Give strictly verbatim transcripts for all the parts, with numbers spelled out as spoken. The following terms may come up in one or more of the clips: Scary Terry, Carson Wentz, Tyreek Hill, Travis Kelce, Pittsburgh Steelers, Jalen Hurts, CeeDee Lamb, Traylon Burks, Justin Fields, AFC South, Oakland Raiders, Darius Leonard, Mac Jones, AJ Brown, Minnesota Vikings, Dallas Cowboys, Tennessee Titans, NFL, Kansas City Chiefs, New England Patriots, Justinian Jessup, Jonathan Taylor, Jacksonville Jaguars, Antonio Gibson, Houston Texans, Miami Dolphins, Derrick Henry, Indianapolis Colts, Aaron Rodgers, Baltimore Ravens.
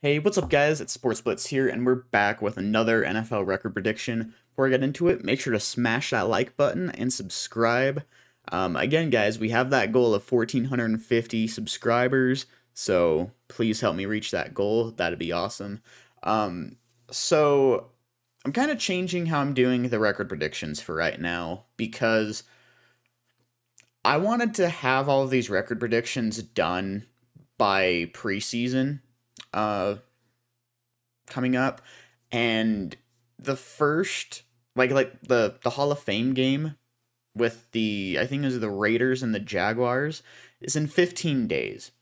Hey, what's up guys, it's Sports Blitz here, and we're back with another N F L record prediction. Before I get into it, make sure to smash that like button and subscribe. Um, again guys, we have that goal of one thousand four hundred fifty subscribers, so please help me reach that goal, that'd be awesome. Um, so, I'm kind of changing how I'm doing the record predictions for right now, because I wanted to have all of these record predictions done by preseason. Uh, coming up, and the first, like, like the the Hall of Fame game with the I think it was the Raiders and the Jaguars is in fifteen days,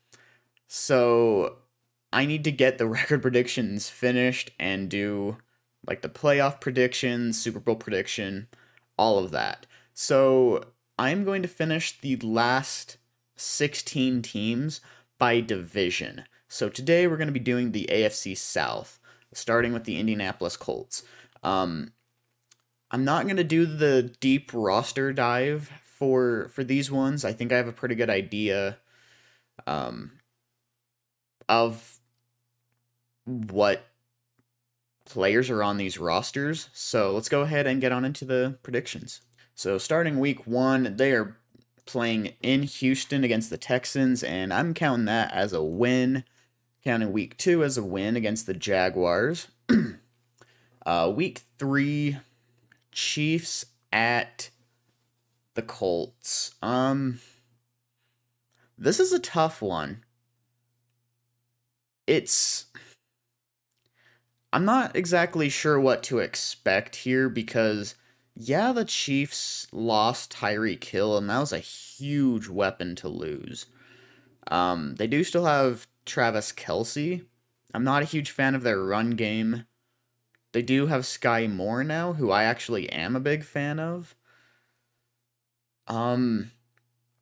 so I need to get the record predictions finished and do like the playoff predictions, Super Bowl prediction, all of that. So I'm going to finish the last sixteen teams by division. So today we're going to be doing the A F C South, starting with the Indianapolis Colts. Um, I'm not going to do the deep roster dive for for these ones. I think I have a pretty good idea um, of what players are on these rosters. So let's go ahead and get on into the predictions. So starting week one, they are playing in Houston against the Texans, and I'm counting that as a win. Counting week two as a win against the Jaguars. uh, week three, Chiefs at the Colts. Um, this is a tough one. It's, I'm not exactly sure what to expect here, because yeah, the Chiefs lost Tyreek Hill, and that was a huge weapon to lose. Um, they do still have Travis Kelce. I'm not a huge fan of their run game. They do have Sky Moore now, who I actually am a big fan of. Um,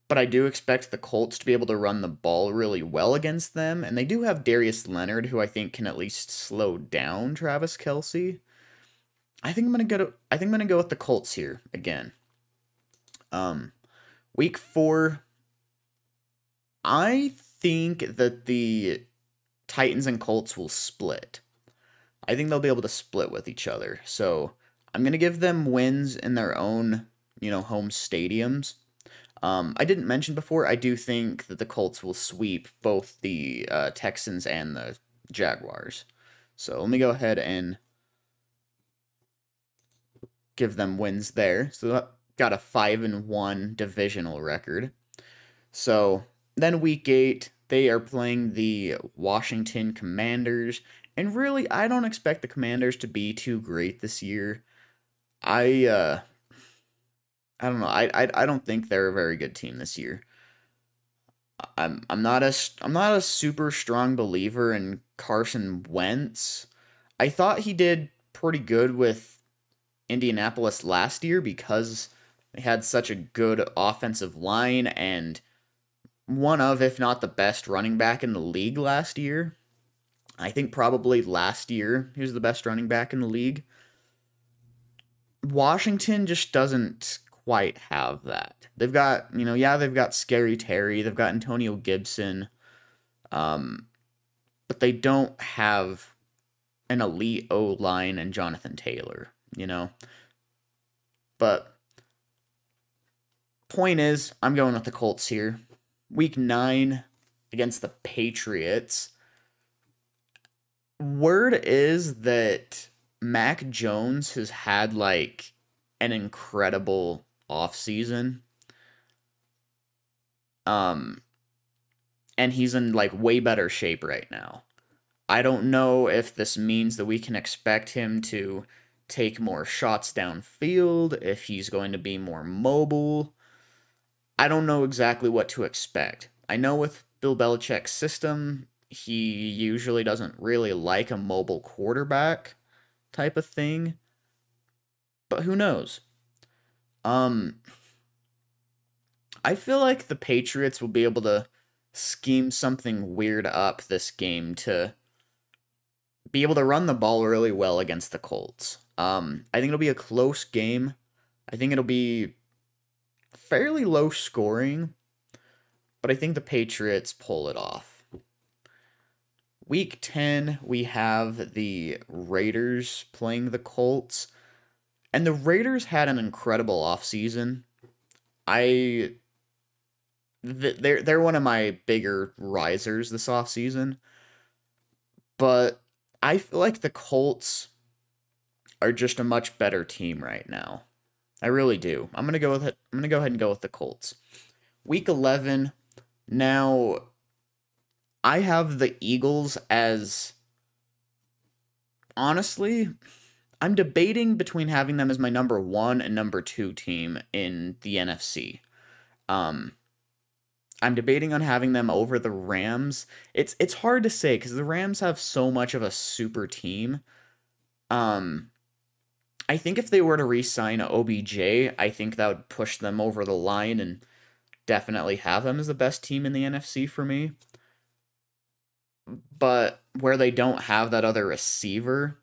but I do expect the Colts to be able to run the ball really well against them, and they do have Darius Leonard, who I think can at least slow down Travis Kelce. I think I'm gonna go. To, I think I'm gonna go with the Colts here again. Um, week four. I think that the Titans and Colts will split. I think they'll be able to split with each other. So I'm going to give them wins in their own, you know, home stadiums. Um, I didn't mention before, I do think that the Colts will sweep both the uh, Texans and the Jaguars. So let me go ahead and give them wins there. So I've got a five and one divisional record. So then week eight, they are playing the Washington Commanders. And really, I don't expect the Commanders to be too great this year. I uh, I don't know. I, I I don't think they're a very good team this year. I'm I'm not a I'm not a super strong believer in Carson Wentz. I thought he did pretty good with Indianapolis last year because they had such a good offensive line and one of, if not the best running back in the league last year. I think probably last year he was the best running back in the league. Washington just doesn't quite have that. They've got, you know, yeah, they've got Scary Terry. They've got Antonio Gibson. Um, but they don't have an elite O-line and Jonathan Taylor, you know. But point is, I'm going with the Colts here. Week nine against the Patriots. Word is that Mac Jones has had, like, an incredible offseason. Um, and he's in, like, way better shape right now. I don't know if this means that we can expect him to take more shots downfield, if he's going to be more mobile. I don't know exactly what to expect. I know with Bill Belichick's system, he usually doesn't really like a mobile quarterback type of thing, but who knows? Um, I feel like the Patriots will be able to scheme something weird up this game to be able to run the ball really well against the Colts. Um, I think it'll be a close game. I think it'll be fairly low scoring, but I think the Patriots pull it off. Week ten, we have the Raiders playing the Colts. And the Raiders had an incredible offseason. I... They're, they're one of my bigger risers this offseason. But I feel like the Colts are just a much better team right now. I really do. I'm going to go with it. I'm going to go ahead and go with the Colts. Week eleven. Now, I have the Eagles as... Honestly, I'm debating between having them as my number one and number two team in the N F C. Um... I'm debating on having them over the Rams. It's it's hard to say because the Rams have so much of a super team. Um, I think if they were to re-sign O B J, I think that would push them over the line and definitely have them as the best team in the N F C for me. But where they don't have that other receiver,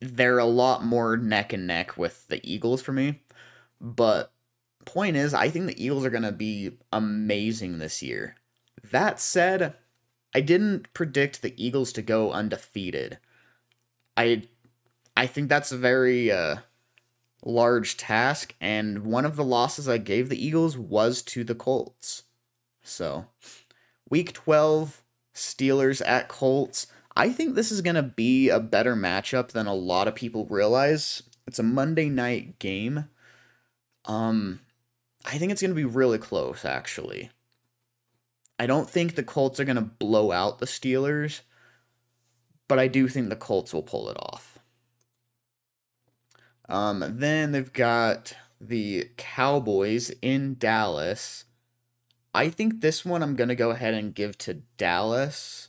they're a lot more neck and neck with the Eagles for me. But point is, I think the Eagles are going to be amazing this year. That said, I didn't predict the Eagles to go undefeated. I I think that's a very uh, large task, and one of the losses I gave the Eagles was to the Colts. So, Week twelve, Steelers at Colts. I think this is going to be a better matchup than a lot of people realize. It's a Monday night game. Um... I think it's going to be really close, actually. I don't think the Colts are going to blow out the Steelers, but I do think the Colts will pull it off. Um, then they've got the Cowboys in Dallas. I think this one I'm going to go ahead and give to Dallas.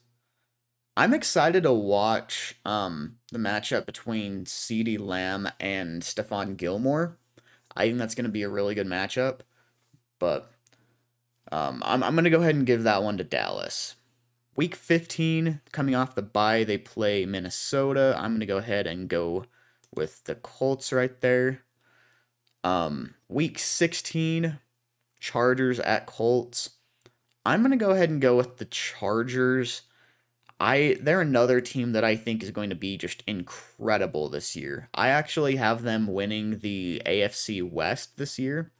I'm excited to watch um, the matchup between CeeDee Lamb and Stephon Gilmore. I think that's going to be a really good matchup, but um, I'm, I'm going to go ahead and give that one to Dallas. Week fifteen, coming off the bye, they play Minnesota. I'm going to go ahead and go with the Colts right there. Um, week sixteen, Chargers at Colts. I'm going to go ahead and go with the Chargers. I They're another team that I think is going to be just incredible this year. I actually have them winning the A F C West this year.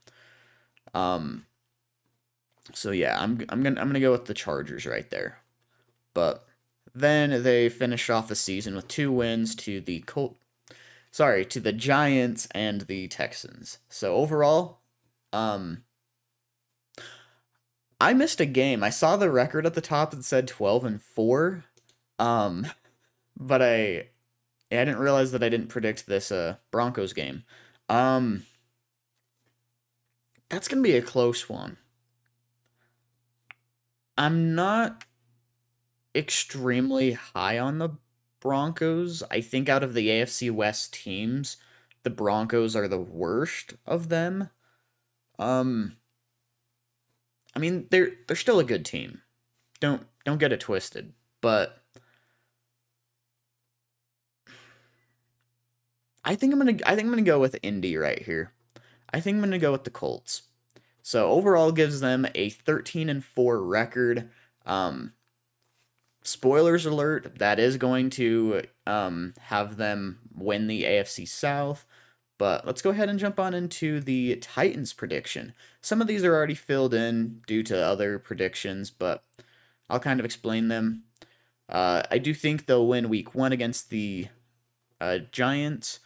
Um. So yeah, I'm I'm gonna I'm gonna go with the Chargers right there. But then they finish off the season with two wins to the Colt, sorry, to the Giants and the Texans. So overall, um. I missed a game. I saw the record at the top that said twelve and four, um, but I I didn't realize that I didn't predict this uh, Broncos game. Um, that's going to be a close one. I'm not extremely high on the Broncos. I think out of the A F C West teams, the Broncos are the worst of them. Um... I mean, they're they're still a good team. Don't don't get it twisted, but I think I'm gonna I think I'm gonna go with Indy right here. I think I'm gonna go with the Colts. So overall, gives them a thirteen and four record. Um, spoilers alert: that is going to um have them win the A F C South. But let's go ahead and jump on into the Titans prediction. Some of these are already filled in due to other predictions, but I'll kind of explain them. Uh, I do think they'll win week one against the uh, Giants.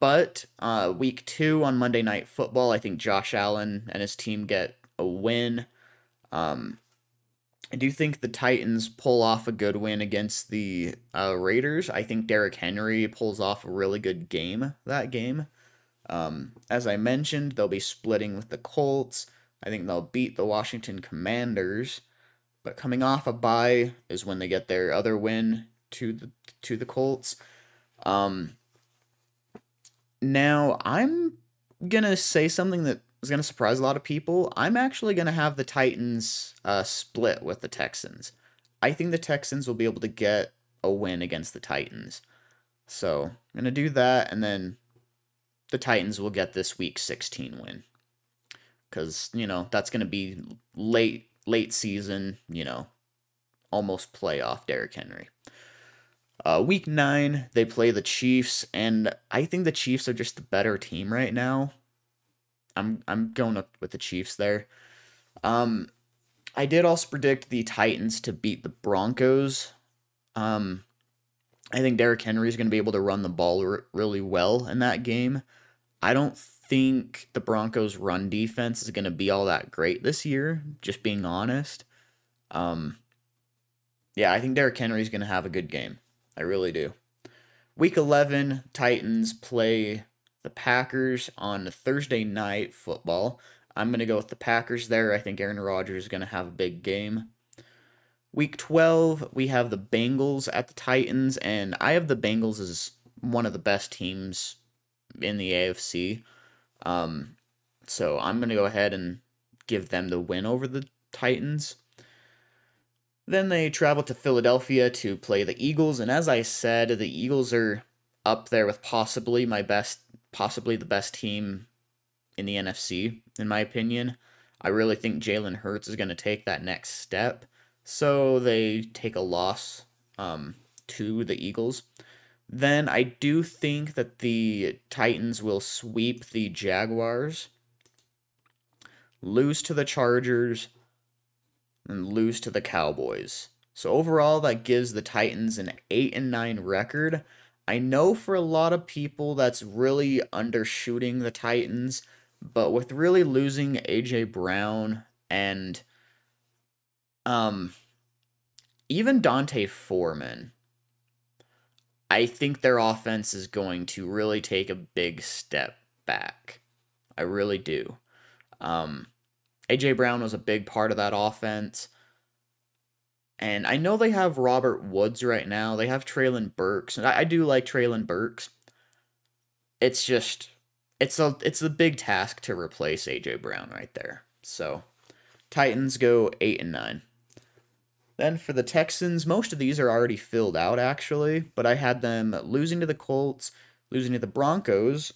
But uh, week two on Monday Night Football, I think Josh Allen and his team get a win. Um, I do think the Titans pull off a good win against the uh, Raiders. I think Derrick Henry pulls off a really good game that game. Um, as I mentioned, they'll be splitting with the Colts. I think they'll beat the Washington Commanders. But coming off a bye is when they get their other win to the, to the Colts. Um, now, I'm going to say something that is going to surprise a lot of people. I'm actually going to have the Titans uh, split with the Texans. I think the Texans will be able to get a win against the Titans. So I'm going to do that, and then the Titans will get this week sixteen win. Because, you know, that's going to be late, late season, you know, almost playoff Derrick Henry. Uh, week nine, they play the Chiefs, and I think the Chiefs are just the better team right now. I'm I'm going up with the Chiefs there. Um, I did also predict the Titans to beat the Broncos. Um, I think Derrick Henry is going to be able to run the ball r really well in that game. I don't think the Broncos' run defense is going to be all that great this year, just being honest. Um, yeah, I think Derrick Henry is going to have a good game. I really do. Week eleven, Titans play the Packers on Thursday Night Football. I'm going to go with the Packers there. I think Aaron Rodgers is going to have a big game. Week twelve, we have the Bengals at the Titans, and I have the Bengals as one of the best teams in the A F C. Um, so I'm going to go ahead and give them the win over the Titans. Then they travel to Philadelphia to play the Eagles, and as I said, the Eagles are up there with possibly my best, possibly the best team in the N F C, in my opinion. I really think Jalen Hurts is going to take that next step, so they take a loss um, to the Eagles. Then I do think that the Titans will sweep the Jaguars, lose to the Chargers, and lose to the Cowboys. So overall, that gives the Titans an eight and nine record. I know for a lot of people that's really undershooting the Titans, but with really losing A J Brown and um, even Dante Foreman, I think their offense is going to really take a big step back. I really do. Um, A J Brown was a big part of that offense. And I know they have Robert Woods right now. They have Traylon Burks. And I, I do like Traylon Burks. It's just, it's a, it's a big task to replace A J Brown right there. So, Titans go eight and nine. Then for the Texans, most of these are already filled out, actually. But I had them losing to the Colts, losing to the Broncos.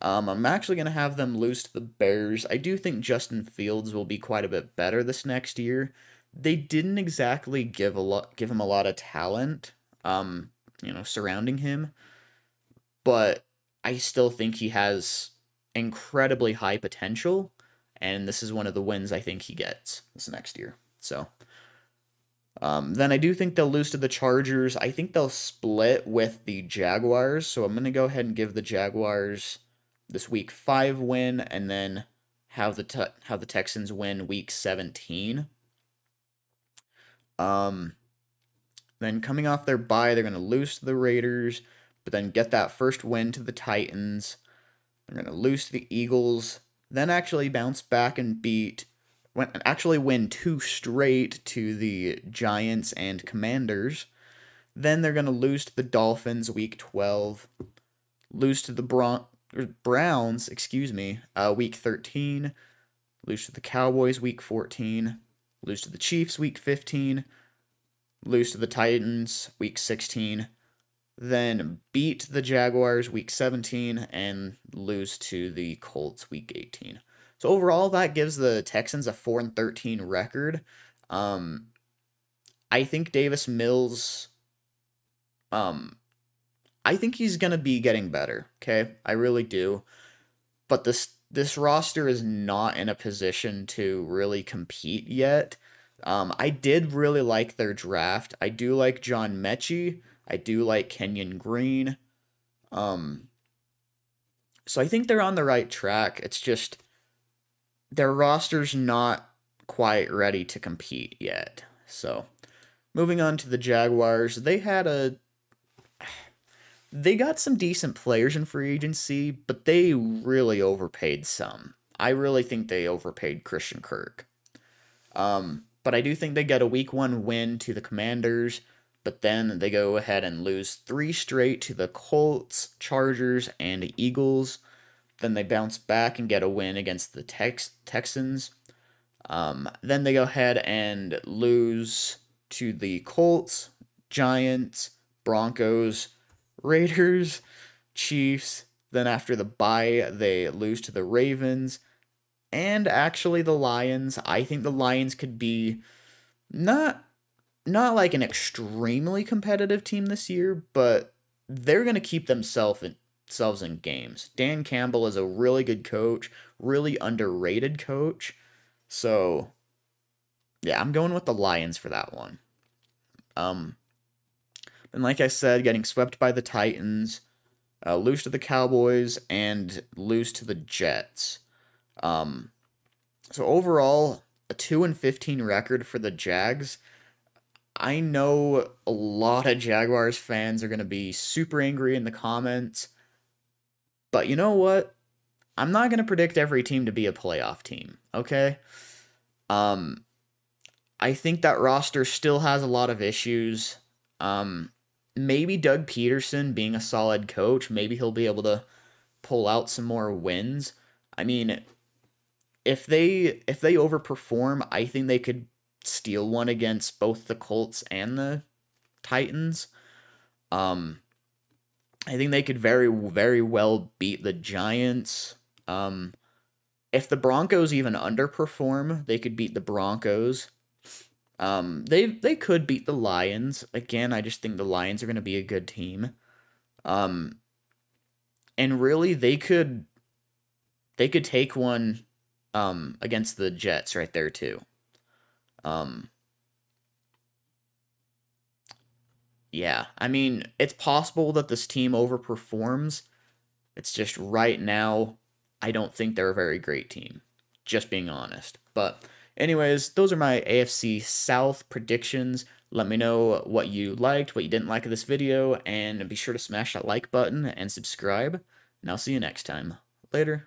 Um, I'm actually going to have them lose to the Bears. I do think Justin Fields will be quite a bit better this next year. They didn't exactly give a lot, give him a lot of talent, um, you know, surrounding him. But I still think he has incredibly high potential. And this is one of the wins I think he gets this next year. So... Um, then I do think they'll lose to the Chargers. I think they'll split with the Jaguars. So I'm going to go ahead and give the Jaguars this week five win and then have the te have the Texans win week seventeen. Um, then coming off their bye, they're going to lose to the Raiders, but then get that first win to the Titans. They're going to lose to the Eagles, then actually bounce back and beat... actually win two straight to the Giants and Commanders. Then they're going to lose to the Dolphins week twelve, lose to the Bron- Browns, excuse me, uh, week thirteen, lose to the Cowboys week fourteen, lose to the Chiefs week fifteen, lose to the Titans week sixteen, then beat the Jaguars week seventeen, and lose to the Colts week eighteen. So overall, that gives the Texans a four and thirteen record. Um, I think Davis Mills, um, I think he's going to be getting better, okay? I really do. But this this roster is not in a position to really compete yet. Um, I did really like their draft. I do like John Mechie. I do like Kenyon Green. Um, so I think they're on the right track. It's just... their roster's not quite ready to compete yet. So, moving on to the Jaguars, they had a... they got some decent players in free agency, but they really overpaid some. I really think they overpaid Christian Kirk. Um, but I do think they got a week one win to the Commanders, but then they go ahead and lose three straight to the Colts, Chargers, and Eagles. Then they bounce back and get a win against the Tex Texans. Um, then they go ahead and lose to the Colts, Giants, Broncos, Raiders, Chiefs. Then after the bye, they lose to the Ravens. And actually the Lions. I think the Lions could be not not like an extremely competitive team this year, but they're going to keep themselves in, themselves in games. Dan Campbell is a really good coach, really underrated coach. So, yeah, I'm going with the Lions for that one. Um, and like I said, getting swept by the Titans, uh, lose to the Cowboys, and lose to the Jets. Um, so overall, a two and fifteen record for the Jags. I know a lot of Jaguars fans are going to be super angry in the comments, but you know what? I'm not going to predict every team to be a playoff team, okay? Um, I think that roster still has a lot of issues. Um, maybe Doug Peterson, being a solid coach, maybe he'll be able to pull out some more wins. I mean, if they if they overperform, I think they could steal one against both the Colts and the Titans. Um, I think they could very, very well beat the Giants. Um, if the Broncos even underperform, they could beat the Broncos. Um, they they could beat the Lions. Again, I just think the Lions are going to be a good team. Um, and really, they could they could take one um, against the Jets right there too. Um, yeah, I mean, it's possible that this team overperforms. It's just right now, I don't think they're a very great team, just being honest. But anyways, those are my A F C South predictions. Let me know what you liked, what you didn't like of this video, and be sure to smash that like button and subscribe. And I'll see you next time. Later.